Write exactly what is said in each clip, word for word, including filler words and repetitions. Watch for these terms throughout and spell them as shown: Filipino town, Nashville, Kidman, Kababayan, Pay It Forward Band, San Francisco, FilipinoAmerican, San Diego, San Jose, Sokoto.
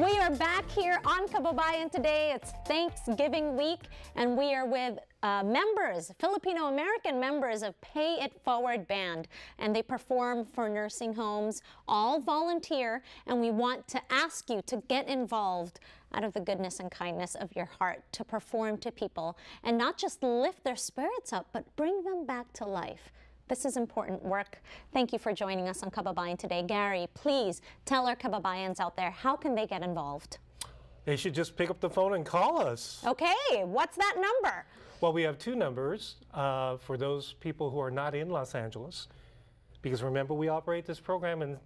We are back here on Kababayan today. It's Thanksgiving week, and we are with uh, members, Filipino-American members of Pay It Forward Band. And they perform for nursing homes, all volunteer, and we want to ask you to get involved out of the goodness and kindness of your heart to perform to people and not just lift their spirits up, but bring them back to life. This is important work. Thank you for joining us on Kababayan today. Gary, please tell our Kababayans out there, how can they get involved? They should just pick up the phone and call us. Okay, what's that number? Well, we have two numbers uh, for those people who are not in Los Angeles. Because remember, we operate this program in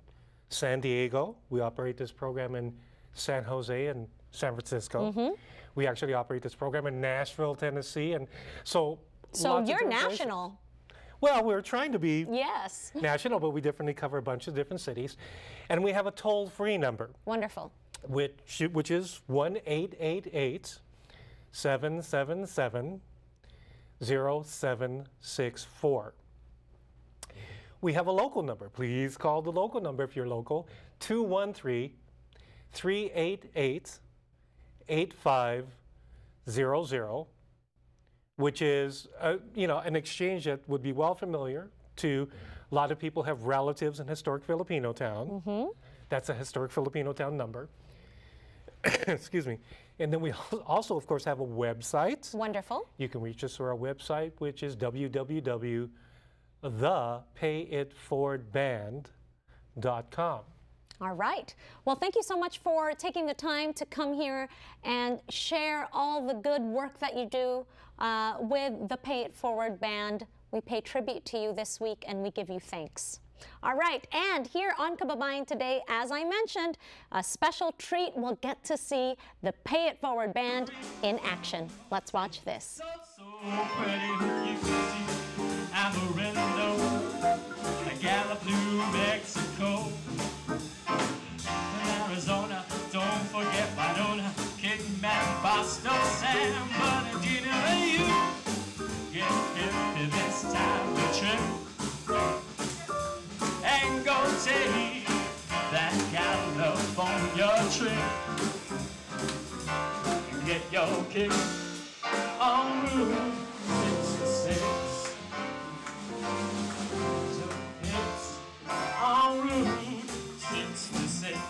San Diego. We operate this program in San Jose and San Francisco. Mm-hmm. We actually operate this program in Nashville, Tennessee. And so, so you're national. Well, we're trying to be yes. national, but we definitely cover a bunch of different cities. And we have a toll-free number. Wonderful. Which, which is one eight eight eight, seven seven seven, zero seven six four. We have a local number. Please call the local number if you're local, two one three, three eight eight, eight five zero zero. Which is, uh, you know, an exchange that would be well familiar to a lot of people have relatives in historic Filipino town. Mm-hmm. That's a historic Filipino town number. Excuse me. And then we also, of course, have a website. Wonderful. You can reach us through our website, which is w w w dot pay it forward band dot com. All right. Well, thank you so much for taking the time to come here and share all the good work that you do uh, with the Pay It Forward Band. We pay tribute to you this week, and we give you thanks. All right. And here on Kababayan today, as I mentioned, a special treat. We'll get to see the Pay It Forward Band in action. Let's watch this. So, so pretty, you see, Amarillo, I gallop New Mexico. Arizona, don't forget Winona, Kidman, Boston, San Bernardino, and you get hip this time the trip and go take that California trip and get your kick on Route sixty-six. So it's on Route sixty-six.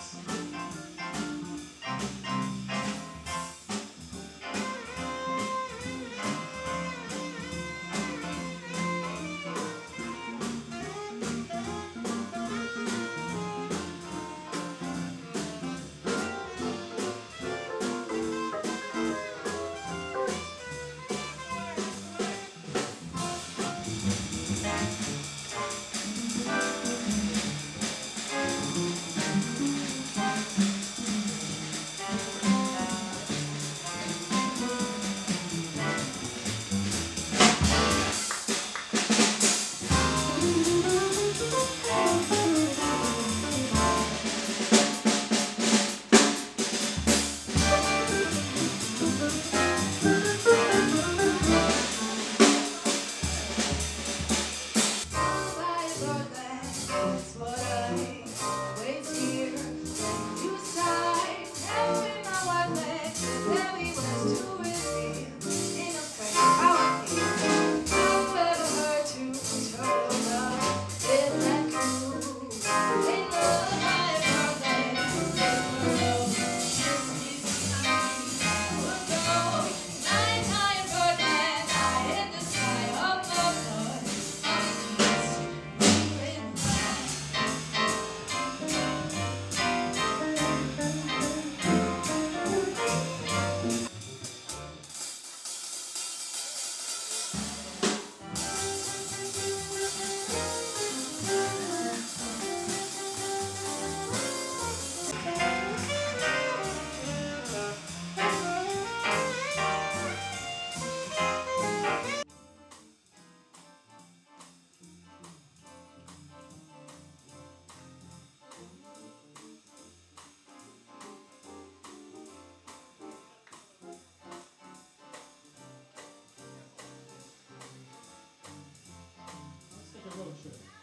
Road trip.